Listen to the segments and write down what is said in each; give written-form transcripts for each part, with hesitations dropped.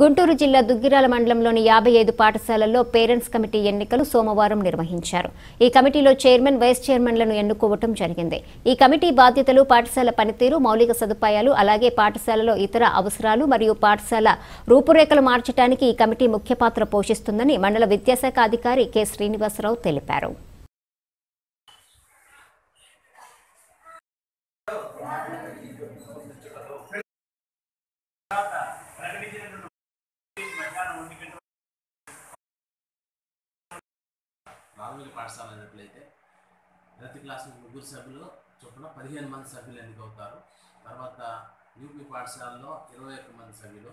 గుంటూరు జిల్లా దుగ్గిరాల మండలంలోని 55 పాఠశాలల్లో పేరెంట్స్ కమిటీ ఎన్నికలు సోమవారం నిర్వహించారు. ఈ కమిటీలో చైర్మన్, వైస్ చైర్మన్లను ఎన్నుకోవడం జరిగింది. ఈ కమిటీ బాధ్యతలు పాఠశాల పనితీరు, మౌలిక సదుపాయాలు, అలాగే పాఠశాలలో ఇతర అవసరాలు మరియు పాఠశాల రూపురేఖలు మార్చడానికి ఈ కమిటీ ముఖ్య పాత్ర పోషిస్తుందని మండల విద్యాశాఖ అధికారి కె. శ్రీనివాసరావు తెలిపారు. నార్మల్ పాఠశాల అయినట్లయితే ప్రతి క్లాసు 3 సభ్యులు చొప్పున 15 మంది సభ్యులు ఎన్నికవుతారు. తర్వాత యూపీ పాఠశాలలో 21 మంది సభ్యులు,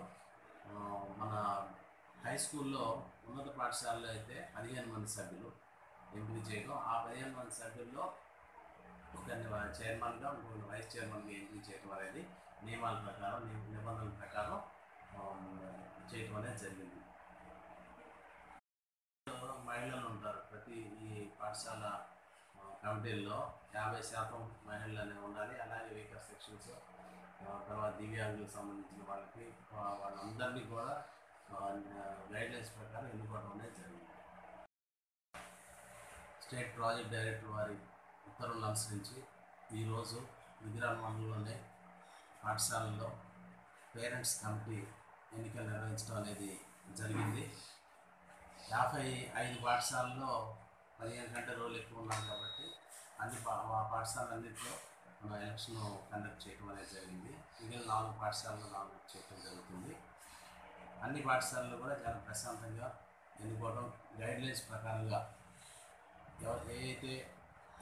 మన హై స్కూల్లో ఉన్నత పాఠశాలలో అయితే 15 మంది సభ్యులు ఎంపిక చేయడం. ఆ 15 మంది సభ్యుల్లో ఒకరిని చైర్మన్గా, ఇంకొకరిని వైస్ చైర్మన్గా ఎంపిక చేయడం అనేది నియమాల ప్రకారం, నిబంధనల ప్రకారం చేయడం అనేది జరిగింది. మహిళలు ఉంటారు ప్రతి ఈ పాఠశాల కమిటీల్లో 50% మహిళలు అనేవి ఉండాలి. అలాగే వీకర్ సెక్షన్స్, తర్వాత దివ్యాంగులకు సంబంధించిన వాళ్ళకి, వాళ్ళందరినీ కూడా గైడ్లైన్స్ ప్రకారం ఎన్నుకోవడం అనేది జరిగింది. స్టేట్ ప్రాజెక్ట్ డైరెక్టర్ వారి ఉత్తర్వులను అనుసరించి ఈరోజు దుగ్గిరాల మండలంలోనే పాఠశాలలో పేరెంట్స్ కమిటీ ఎన్నికలు నిర్వహించడం అనేది జరిగింది. 55 పాఠశాలలో 15 కంటే రోజులు ఎక్కువ ఉన్నాం కాబట్టి ఆ పాఠశాలన్నింటిలో మనం ఎలక్షన్ కండక్ట్ చేయడం అనేది జరిగింది. మిగిలిన 4 పాఠశాలలో నామినేట్ చేయడం జరుగుతుంది. అన్ని పాఠశాలలో కూడా చాలా ప్రశాంతంగా ఎన్నుకోవడం, గైడ్లైన్స్ ప్రకారంగా ఏవైతే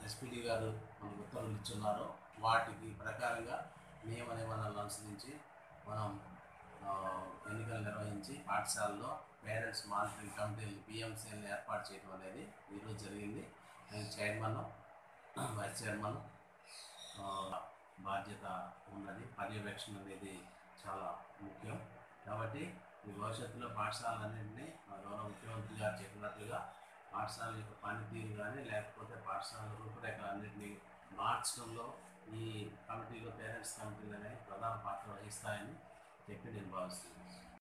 ఎస్పీడీ గారు మనకు ఉత్తర్వులు ఇచ్చున్నారో వాటికి ప్రకారంగా నియమ నిబంధనలను అనుసరించి మనం ఎన్నికలు నిర్వహించి పాఠశాలలో పేరెంట్స్ మానిటరింగ్ కమిటీలు, పిఎంసీలను ఏర్పాటు చేయడం అనేది ఈరోజు జరిగింది. నేను చైర్మన్, వైస్ చైర్మన్ బాధ్యత ఉన్నది. పర్యవేక్షణ అనేది చాలా ముఖ్యం కాబట్టి ఈ భవిష్యత్తులో పాఠశాలన్నింటినీ గౌరవ ముఖ్యమంత్రి గారు చెప్పినట్లుగా పాఠశాల యొక్క పనితీరు కానీ, లేకపోతే పాఠశాల రూపురేఖలు అన్నింటినీ మార్చడంలో ఈ కమిటీలో పేరెంట్స్ కమిటీలు అనేవి ప్రధాన పాత్ర వహిస్తాయని చెప్పి నేను భావిస్తున్నాను.